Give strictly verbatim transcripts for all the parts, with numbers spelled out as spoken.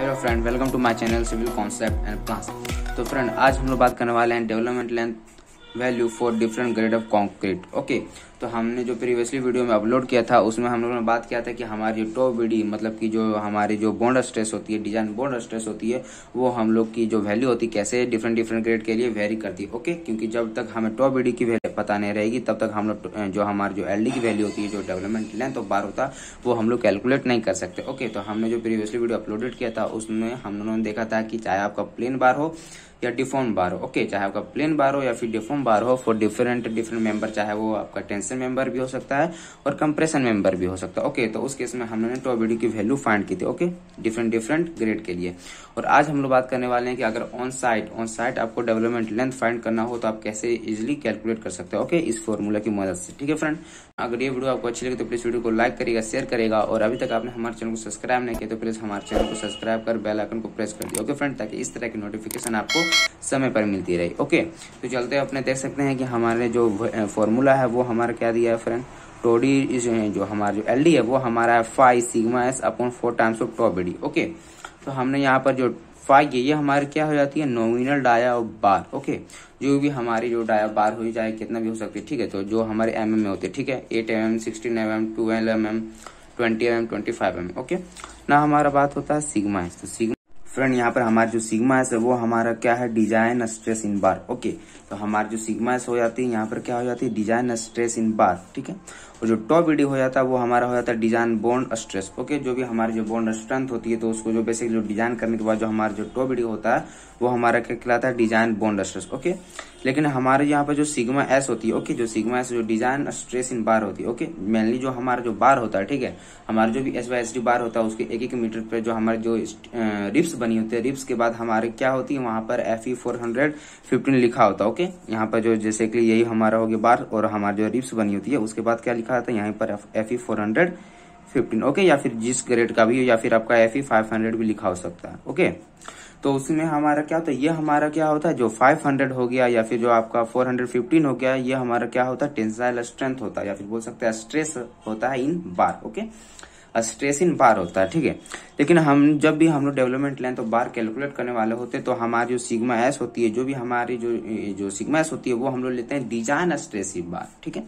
Hello friend, welcome to my channel civil concept and plans. तो friend, आज हम लोग बात करने वाले हैं development length value for different grade of concrete. Okay, तो हमने जो प्रीवियसली वीडियो में अपलोड किया था उसमें हम लोगों ने बात किया था कि हमारी टॉप बीडी मतलब कि जो हमारी जो बॉन्ड स्ट्रेस होती है, डिजाइन बॉन्ड स्ट्रेस होती है, वो हम लोग की जो वैल्यू होती है कैसे डिफरेंट डिफरेंट ग्रेड के लिए वेरी करती है। ओके, क्योंकि जब तक हमें टॉप बीडी की वैल्यू पता नहीं रहेगी तब तक हम लोग जो हमारी जो एल डी की वैल्यू होती है, जो डेवलपमेंट लेंथ ऑफ बार होता है, वो हम लोग कैलकुलेट नहीं कर सकते। ओके, तो हमने जो प्रीवियसली वीडियो अपलोडेड किया था उसमें हम लोगों ने देखा था कि चाहे आपका प्लेन बार हो या डिफॉर्म बार हो, ओके, चाहे आपका प्लेन बार हो या फिर डिफॉर्म बार हो, फॉर डिफरेंट डिफरेंट मेंबर, चाहे वो आपका टेंशन मेंबर भी हो सकता है और कंप्रेशन मेंबर भी हो सकता है। ओके, तो उस केस में हम लोगों ने टॉप बीडी की वैल्यू फाइंड की थी, ओके, डिफरेंट डिफरेंट ग्रेड के लिए। और आज हम लोग बात करने वाले हैं कि अगर ऑन साइट ऑन साइट आपको डेवलपमेंट लेंथ फाइंड करना हो तो आप कैसे इजिली कैलकुलेट कर सकते हो, ओके, इस फॉर्मूला की मदद से। ठीक है फ्रेंड, अगर ये वीडियो आपको अच्छी लगे तो प्लीज वीडियो को लाइक करेगा, शेयर करेगा, और अभी तक आपने हमारे चैनल को सब्सक्राइब नहीं किया तो प्लीज हमारे चैनल को सब्सक्राइब कर बेल आइकन को प्रेस कर दिया, ओके फ्रेंड, ताकि इस तरह की नोटिफिकेशन आपको समय पर मिलती रही। ओके, तो चलते अपने देख सकते हैं कि हमारे जो फॉर्मूला है वो हमारा क्या दिया है फ्रेंड। टोडी जो हमारा जो एल डी है वो हमारा है five sigma S upon four times of top BD. Okay, तो हमने यहाँ पर जो फाइव ये हमारे क्या हो जाती है, नॉमिनल डाया और बार। ओके, जो भी हमारी जो डाया बार हो जाए कितना भी हो सकती है, ठीक है, तो जो हमारे एम एम में होते हैं, ठीक है, eight M M, sixteen M M, twelve M M, twenty M M, twenty five M. Okay, ना हमारा बात होता है सिग्मा एस, तो सिग्मा फ्रेंड यहाँ पर हमारी जो सिग्मा एस है वो हमारा क्या है, design stress in bar. Okay, तो हमारी जो सिग्मा एस हो जाती है यहाँ पर क्या हो जाती है, डिजाइन स्ट्रेस इन बार, ठीक है, और जो टॉप बीडी हो जाता है वो हमारा हो जाता है डिजाइन बॉन्ड स्ट्रेस। ओके, जो भी हमारी जो बॉन्ड स्ट्रेंथ होती है तो उसको जो बेसिक जो डिजाइन करने के बाद जो हमारा जो टॉप बीडी होता है वो हमारा क्या कहलाता है, डिजाइन बॉन्ड स्ट्रेस। ओके, लेकिन हमारे यहाँ पर जो सिग्मा एस होती है, ओके, जो सिग्मा एस जो डिजाइन स्ट्रेस इन बार होती है, ओके, मेनली जो हमारा जो बार होता है, ठीक है, हमारा जो भी S Y S D bar होता है उसके एक एक मीटर पर जो हमारे जो रिप्स बनी होती है, रिप्स के बाद हमारे क्या होती है वहाँ पर F E four hundred fifteen लिखा होता है। ओके, यहाँ पर जो जैसे कि यही हमारा हो गया बार, और हमारी जो रिप्स बनी होती है उसके बाद क्या लिखा जाता है यहाँ पर F E four hundred fifteen. Okay, या फिर जिस ग्रेड का भी हो, या फिर आपका एफ ई फाइव हंड्रेड भी लिखा हो सकता है। ओके, तो उसमें हमारा क्या होता है, ये हमारा क्या होता है, जो फाइव हंड्रेड हो गया या फिर जो आपका फोर हंड्रेड फिफ्टीन हो गया, ये हमारा क्या होता है, टेंसाइल स्ट्रेंथ होता है, या फिर बोल सकते हैं स्ट्रेस होता है इन बार। ओके, स्ट्रेस इन बार होता है, ठीक है, लेकिन हम जब भी हम लोग डेवलपमेंट लेंथ तो बार कैलकुलेट करने वाले होते हैं तो हमारी जो सिग्मा एस होती है, जो भी हमारी जो जो सिग्मा एस होती है वो हम लोग लेते हैं डिजाइन स्ट्रेस इन बार, ठीक है।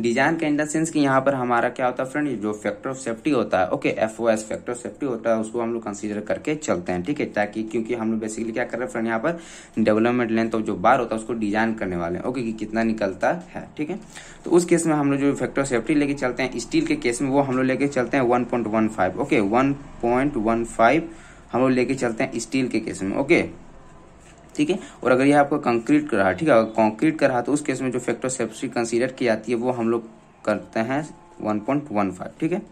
डिजाइन का इन द सेंस कि यहाँ पर हमारा क्या होता है फ्रेंड, जो फैक्टर ऑफ सेफ्टी होता है, okay, F O S factor of safety होता है, उसको हम लोग कंसिडर करके चलते हैं, ठीक है, ताकि क्योंकि हम लोग बेसिकली क्या कर रहे हैं फ्रेंड, यहाँ पर डेवलपमेंट लेंथ तो जो बार होता है उसको डिजाइन करने वाले हैं, ओके, कि कितना निकलता है, ठीक है। तो उस केस में हम लोग जो फैक्टर ऑफ सेफ्टी लेके चलते हैं, स्टील के केस में वो हम लोग लेके चलते हैं one point one five, okay, one point one five हम लोग लेके चलते हैं स्टील के केस में, ओके, ठीक है। और अगर यह आपका कंक्रीट का रहा, ठीक है, अगर कंक्रीट का रहा तो उस केस में जो फैक्टर सेफ्टी कंसीडर की जाती है वो हम लोग करते हैं वन पॉइंट वन फाइव, ठीक है,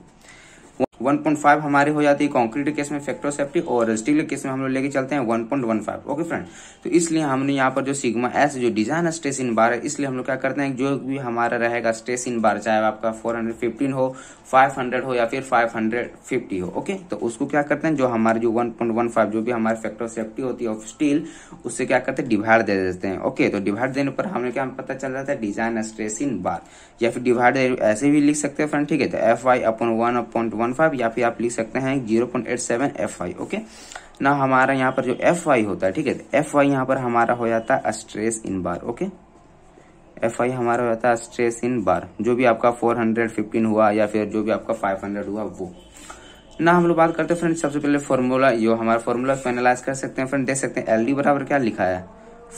वन पॉइंट फाइव हमारे हो जाती है कंक्रीट केस में फैक्टर सेफ्टी, और स्टील के केस में हम लोग लेके चलते हैं one point one five. Okay friend, तो इसलिए हमने यहाँ पर जो सिग्मा एस जो डिजाइन स्ट्रेस इन बार है, इसलिए हम लोग क्या करते हैं, जो भी हमारा रहेगा स्ट्रेस इन बार, चाहे आपका फोर हंड्रेड फिफ्टीन हो, फाइव हंड्रेड हो, या फिर फाइव हंड्रेड फिफ्टी हो, ओके, तो उसको क्या करते हैं, जो हमारे जो वन पॉइंट वन फाइव जो भी हमारे फैक्टर सेफ्टी होती है ऑफ स्टील, उससे क्या करते हैं, डिवाइड दे देते हैं। ओके, तो डिवाइड देने पर हमें क्या पता चल जाता है, डिजाइन स्ट्रेस इन बार, या फिर डिवाइड ऐसे भी लिख सकते हैं फ्रेंड, ठीक है, तो F Y upon one point one five, या फिर आप लिख सकते हैं zero point eight seven F I, okay, ना हमारा यहाँ पर जो एफ आई होता है, ठीक है, एफ आई यहाँ पर हमारा हो जाता है stress in bar, okay, F I हमारा हो जाता है स्ट्रेस इन बार, जो भी आपका फोर हंड्रेड फिफ्टीन हुआ या फिर जो भी आपका फाइव हंड्रेड हुआ वो ना। हम लोग बात करते हैं फ्रेंड, सबसे पहले फॉर्मूला, जो हमारा फॉर्मूला को एनालाइज कर सकते हैं फ्रेंड, देख सकते हैं एल डी बराबर क्या लिखा है,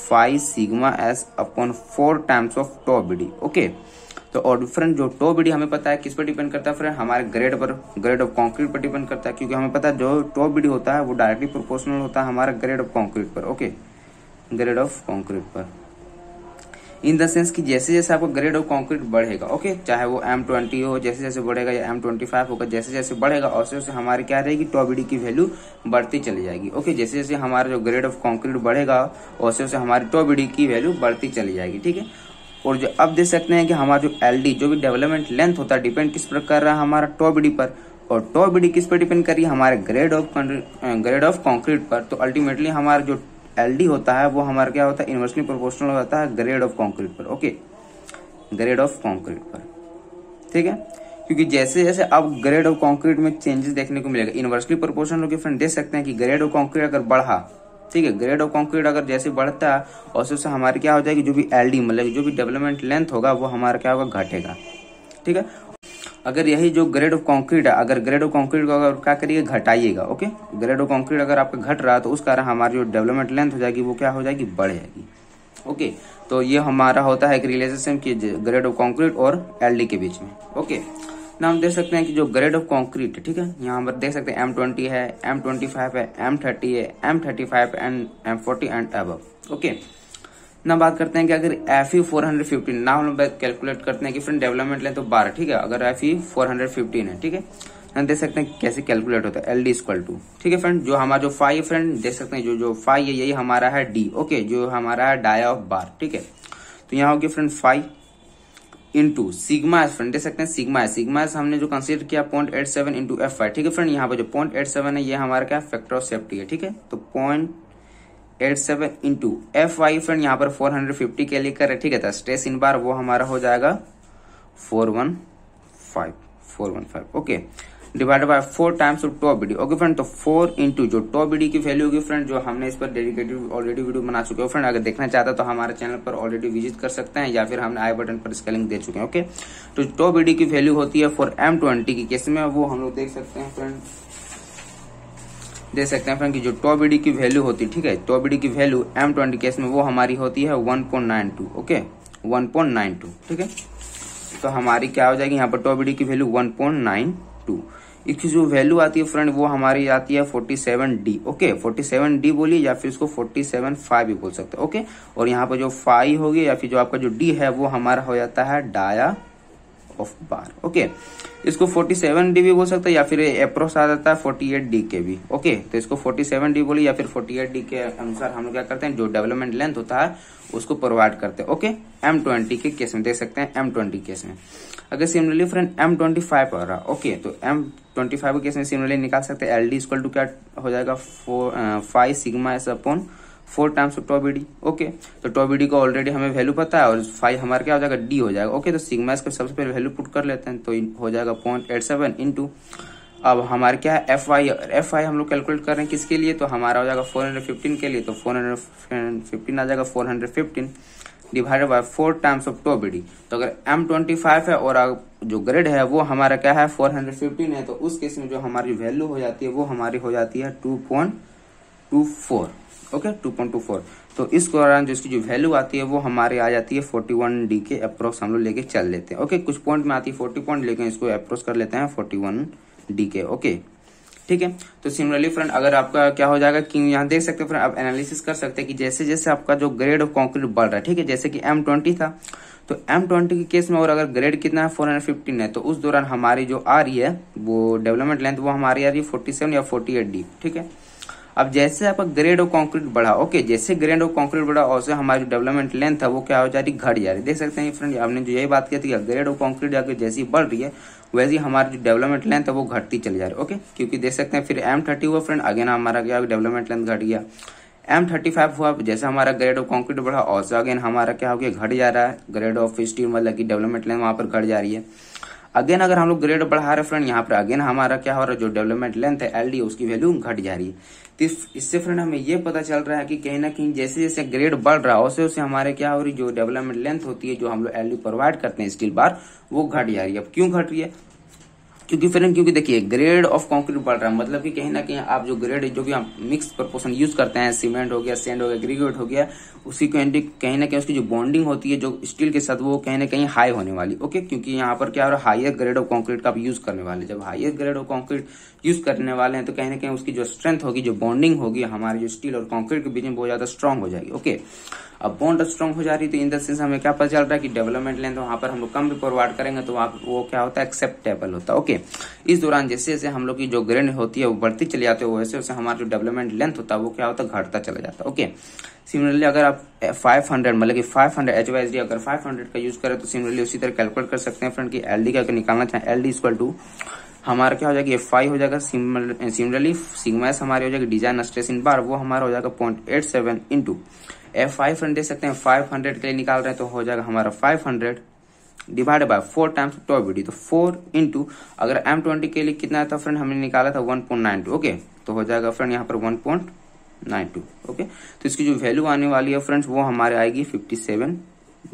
five sigma S upon four times of top BD, okay, तो और फ्रेंड जो टॉप बीडी हमें पता है किस पर डिपेंड करता है फ्रेंड, हमारे ग्रेड पर, ग्रेड ऑफ कंक्रीट पर डिपेंड करता है, क्योंकि हमें पता है जो टॉप बीडी होता है वो डायरेक्टली प्रोपोर्शनल होता है हमारा ग्रेड ऑफ कंक्रीट पर, ओके, ग्रेड ऑफ कंक्रीट पर इन द सेंस कि जैसे जैसे आपका ग्रेड ऑफ कंक्रीट बढ़ेगा, ओके, चाहे वो एम ट्वेंटी हो जैसे जैसे बढ़ेगा, या एम ट्वेंटी फाइव होगा जैसे जैसे बढ़ेगा, और उससे हमारी क्या रहेगी, टॉप बीडी की वैल्यू बढ़ती चली जाएगी। ओके, जैसे जैसे हमारा जो ग्रेड ऑफ कंक्रीट बढ़ेगा और उससे हमारी टॉप बीडी की वैल्यू बढ़ती चली जाएगी, ठीक है। और जो अब देख सकते हैं कि हमारा जो एल डी जो भी डेवलपमेंट लेंथ होता है डिपेंड किस पर कर रहा है, हमारा टॉप बीडी पर, और टॉप बीडी किस पर डिपेंड कर रही है, हमारे grade of grade of concrete पर। तो अल्टीमेटली हमारा जो एल डी होता है वो हमारा क्या होता है, इन्वर्सली प्रोपोर्शनल होता है ग्रेड ऑफ कंक्रीट पर, ओके, ग्रेड ऑफ कंक्रीट पर, ठीक है। क्योंकि जैसे जैसे आप ग्रेड ऑफ कंक्रीट में चेंजेस देखने को मिलेगा, इन्वर्सली प्रोपोर्शनल होकर फ्रेंड देख सकते हैं कि ग्रेड ऑफ कंक्रीट अगर बढ़ा, ठीक है, ग्रेड ऑफ कंक्रीट अगर जैसे बढ़ता है और उससे हमारे क्या हो जाएगी, जो भी एलडी मतलब जो भी डेवलपमेंट लेंथ होगा वो हमारा क्या होगा, घटेगा। ठीक है, अगर यही जो ग्रेड ऑफ कंक्रीट है, अगर ग्रेड ऑफ कंक्रीट को अगर क्या करिए, घटाइएगा। ओके, ग्रेड ऑफ कंक्रीट अगर आपका घट रहा है तो उस कारण हमारी जो डेवलपमेंट लेंथ हो जाएगी वो क्या हो जाएगी, बढ़ जाएगी। ओके, तो ये हमारा होता है एक रिलेशनशिप कि ग्रेड ऑफ कंक्रीट और एलडी के बीच में। ओके, ना हम देख सकते हैं कि जो ग्रेड ऑफ कंक्रीट, ठीक है, यहाँ पर देख सकते हैं एम ट्वेंटी है, एम ट्वेंटी फाइव है, एम थर्टी है, M thirty five and M forty and above. Okay, ना बात करते हैं कि अगर F E four hundred fifteen, ना हम लोग कैलकुलेट करते हैं कि फ्रेंड डेवलपमेंट लें तो बारह, ठीक है, अगर F E four hundred fifteen है, ठीक है, ना देख सकते हैं कैसे कैलकुलेट होता है, एल डी इक्वल टू, ठीक है फ्रेंड, जो हमारा जो फाइव फ्रेंड देख सकते हैं, जो जो फाइव है यही हमारा है डी। ओके, जो हमारा है डाया ऑफ बार, ठीक है, तो यहाँ होगी friend five into sigma S, friend देख सकते हैं सिग्मा एस, सिग्मा एस हमने जो कंसीडर किया point eight seven into F I, ठीक है फ्रेंड, यहाँ पर जो पॉइंट एट सेवन है ये हमारा क्या फैक्टर ऑफ सेफ्टी है, ठीक है, तो point eight seven into F I friend यहाँ पर फोर हंड्रेड फिफ्टी के लिए कर रहे, ठीक है, तो स्ट्रेस इन बार वो हमारा हो जाएगा four one five four one five okay, divide by four times of top BD. Okay friend, तो फोर इंटू जो टॉप बीडी की वैल्यू होगी फ्रेंड, जो हमने इस पर डेडिकेटेड ऑलरेडी वीडियो बना चुके हो फ्रेंड, अगर देखना चाहता तो हमारे चैनल पर ऑलरेडी विजिट कर सकते हैं या फिर हमने आई बटन पर इसका लिंक दे चुके हैं। ओके, तो टॉप बीडी की वैल्यू होती है फॉर एम ट्वेंटी की केस में, वो हम लोग देख सकते हैं फ्रेंड, देख सकते हैं फ्रेंड की जो टॉप बीडी की वैल्यू होती है, ठीक है, टॉप बीडी की वैल्यू एम ट्वेंटी केस में वो हमारी होती है one point nine two. Okay, one point nine two, ठीक है, तो हमारी क्या हो जाएगी यहाँ पर टॉप बीडी की value one point nine two. इसकी जो वैल्यू आती है फ्रेंड वो हमारी आती है forty seven D. Okay, forty seven D बोलिए या फिर इसको फोर्टी सेवन फाइव भी बोल सकते हैं। ओके, और यहाँ पर जो फाई होगी या फिर जो आपका जो डी है वो हमारा हो जाता है डाया ऑफ बार। ओके, इसको फोर्टी सेवन डी भी बोल सकते हैं या फिर एप्रोस आ जाता है फोर्टी एट डी के भी। ओके, तो इसको फोर्टी सेवन डी बोलिए या फिर फोर्टी एट डी के अनुसार हम लोग क्या करते हैं, जो डेवलपमेंट लेंथ होता है उसको प्रोवाइड करते हैं। ओके, एम ट्वेंटी के केस में देख सकते हैं, एम ट्वेंटी केस में अगर similarly friend M twenty five आ रहा, ओके, तो एम ट्वेंटी फाइव के केस में सिमिलरली निकाल सकते हैं एल डी इक्वल टू क्या हो जाएगा, five sigma S upon four times top BD. Okay, तो टॉप बीडी को ऑलरेडी हमें वैल्यू पता है और फाइव हमारा क्या हो जाएगा, डी हो जाएगा। ओके, तो सिग्मा इसका सबसे पहले वैल्यू पुट कर लेते हैं, तो हो जाएगा पॉइंट एट सेवन इंटू अब हमारे क्या है एफ आई, और एफ आई हम लोग कैलकुलेट कर रहे हैं किसके लिए, तो हमारा हो जाएगा फोर हंड्रेड फिफ्टीन के लिए, तो फोर हंड्रेड फिफ्टीन आ जाएगा four hundred fifteen divided by four times of top BD. तो अगर एम ट्वेंटी फाइव है और जो ग्रेड है वो हमारा क्या है फोर हंड्रेड फिफ्टीन है, तो उस केस में जो हमारी वैल्यू हो जाती है वो हमारी हो जाती है two point two four. Okay, two point two four, तो इस दौरान जो इसकी जो वैल्यू आती है वो हमारे आ जाती है फोर्टी वन डी के अप्रोक्स हम लोग लेके चल लेते हैं। ओके, कुछ पॉइंट में आती है फोर्टी पॉइंट लेकिन इसको अप्रोक्स कर लेते हैं फोर्टी वन डी के। ओके, ठीक है, तो सिमिलरली फ्रेंड अगर आपका क्या हो जाएगा कि यहाँ देख सकते हैं फ्रेंड, आप एनालिसिस कर सकते हैं कि जैसे जैसे आपका जो ग्रेड ऑफ कंक्रीट बढ़ रहा है, ठीक है, जैसे कि एम ट्वेंटी था तो एम ट्वेंटी के केस में और अगर ग्रेड कितना है फोर हंड्रेड फिफ्टीन है, तो उस दौरान हमारी जो आ रही है वो डेवलपमेंट लेंथ वो हमारी आ रही है फोर्टी सेवन या फोर्टी एट डी। ठीक है, अब जैसे आपका ग्रेड ऑफ कंक्रीट बढ़ा, ओके, जैसे ग्रेड ऑफ कंक्रीट बढ़ा और से हमारी जो डेवलपमेंट लेंथ है वो क्या हो जा रही, घट जा रही। देख सकते हैं फ्रेंड, आपने जो यही बात की थी, ग्रेड ऑफ कंक्रीट आगे जैसी बढ़ रही है वैसी हमारी जो डेवलपमेंट लेंथ है वो घटती चली जा रही है। ओके, क्योंकि देख सकते हैं फिर एम थर्टी हुआ फ्रेंड, आगे ना हमारा क्या डेवलपमेंट लेंथ घट गया, एम थर्टी फाइव हुआ, जैसे हमारा ग्रेड ऑफ कंक्रीट बढ़ा और से अगेन हमारा क्या हो गया, घट जा रहा है ग्रेड ऑफ स्टील, मतलब की डेवलपमेंट लेंथ वहां पर घट जा रही है। अगेन अगर हम लोग ग्रेड बढ़ा रहे फ्रेंड, यहाँ पर अगेन हमारा क्या हो रहा है, जो डेवलपमेंट लेंथ है एलडी उसकी वैल्यू घट जा रही है। तो इससे फ्रेंड हमें ये पता चल रहा है कि कहीं ना कहीं जैसे जैसे ग्रेड बढ़ रहा है उससे उससे हमारे क्या हो रही, जो डेवलपमेंट लेंथ होती है जो हम लोग एलडी प्रोवाइड करते हैं स्टील बार, वो घट जा रही है। अब क्यों घट रही है, क्योंकि फ्रेंड क्योंकि देखिए ग्रेड ऑफ कंक्रीट बढ़ रहा है, मतलब कि कहीं ना कहीं आप जो ग्रेड जो कि हम मिक्स प्रोपोर्शन यूज करते हैं, सीमेंट हो गया, सैंड हो गया, ग्रेविट हो गया, उसी कहीं ना कहीं उसकी जो बॉन्डिंग होती है जो स्टील के साथ वो कहीं ना कहीं हाई होने वाली। ओके, क्योंकि यहाँ पर क्या हो रहा है, हायर ग्रेड ऑफ कंक्रीट का आप यूज करने वाले, जब higher grade of concrete use करने वाले हैं तो कहीं ना कहीं उसकी जो स्ट्रेंथ होगी, जो बॉन्डिंग होगी हमारी जो स्टील और कंक्रीट के बीच में, बहुत ज्यादा स्ट्रांग हो जाएगी। ओके, अब बॉन्ड स्ट्रांग हो जा रही है, तो इन द सेंस हमें क्या पता चल रहा है कि डेवलपमेंट लेंथ तो वहां पर हम लोग कम भी प्रोवाइड करेंगे तो वहां वो क्या होता है, एक्सेप्टेबल होता है। ओके, इस दौरान जैसे जैसे हम लोग की जो ग्रेड होती है वो बढ़ती चली जाती है, वैसे वैसे हमारा जो डेवलपमेंट लेंथ होता है वो क्या होता है, घटता चला जाता है। ओके, सिमिलरली अगर आप फाइव हंड्रेड मतलब कि five hundred H Y S D अगर फाइव हंड्रेड का यूज करें तो सिमिलरली उसी तरह कैलकुलेट कर सकते हैं फ्रेंड कि एल डी का अगर निकालना चाहें, एल डी इक्वल टू हमारा क्या हो जाएगा, एफ आई हो जाएगा, सिमिलरली सिग्मा एस हमारी हो जाएगी डिजाइन स्ट्रेस इन बार, वो हमारा हो जाएगा point eight seven into F I friend देख सकते हैं, फाइव हंड्रेड के लिए निकाल रहे हैं तो हो जाएगा हमारा five hundred divided by four times tau BD, तो फोर इंटू अगर एम ट्वेंटी के लिए कितना था फ्रेंड हमने निकाला था one point nine two, okay तो हो जाएगा फ्रेंड यहाँ पर one point nine two, okay तो इसकी जो वैल्यू आने वाली है फ्रेंड्स वो हमारे आएगी fifty seven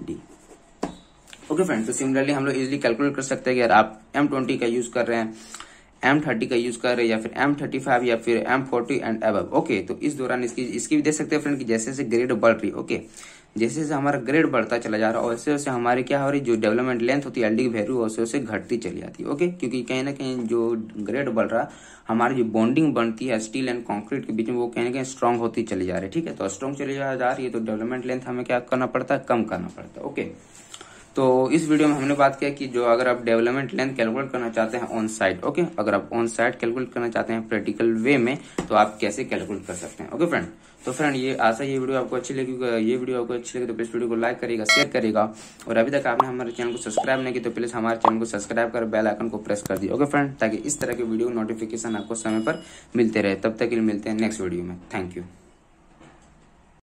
D. Okay friends, तो सिमिलरली हम लोग इजिली कैलकुलेट कर सकते हैं कि यार आप एम ट्वेंटी का यूज कर रहे हैं, एम थर्टी का यूज कर रहे हैं या फिर एम थर्टी फाइव या फिर M forty and above. Okay तो इस दौरान इसकी इसकी भी देख सकते हैं फ्रेंड कि जैसे जैसे ग्रेड बढ़ रही, ओके जैसे जैसे हमारा ग्रेड बढ़ता चला जा रहा है वैसे वैसे हमारी क्या हो रही जो डेवलपमेंट लेंथ होती है एल डी की वैल्यू वैसे वैसे घटती चली जाती है। ओके क्योंकि कहीं ना कहीं जो ग्रेड बढ़ रहा हमारी जो बॉन्डिंग बनती है स्टील एंड कंक्रीट के बीच में वो कहीं ना कहीं स्ट्रांग होती चली जा रही है। ठीक है, तो स्ट्रांग चली जा रही है तो डेवलपमेंट लेंथ हमें क्या करना पड़ता है, कम करना पड़ता है। ओके तो इस वीडियो में हमने बात किया कि जो अगर आप डेवलपमेंट लेंथ कैलकुलेट करना चाहते हैं ऑन साइट, ओके अगर आप ऑन साइट कैलकुलेट करना चाहते हैं प्रैक्टिकल वे में तो आप कैसे कैलकुलेट कर सकते हैं। ओके फ्रेंड, तो फ्रेंड ये आशा ये वीडियो आपको अच्छी लगी, ये वीडियो आपको अच्छी लगी तो प्लीज वीडियो को लाइक करेगा, शेयर करेगा और अभी तक आपने हमारे चैनल को सब्सक्राइब नहीं किया तो प्लीज हमारे चैनल को सब्सक्राइब कर बेल आइकन को प्रेस कर दिए। ओके फ्रेंड, ताकि इस तरह के वीडियो नोटिफिकेशन आपको समय पर मिलते रहे। तब तक के लिए मिलते हैं नेक्स्ट वीडियो में, थैंक यू।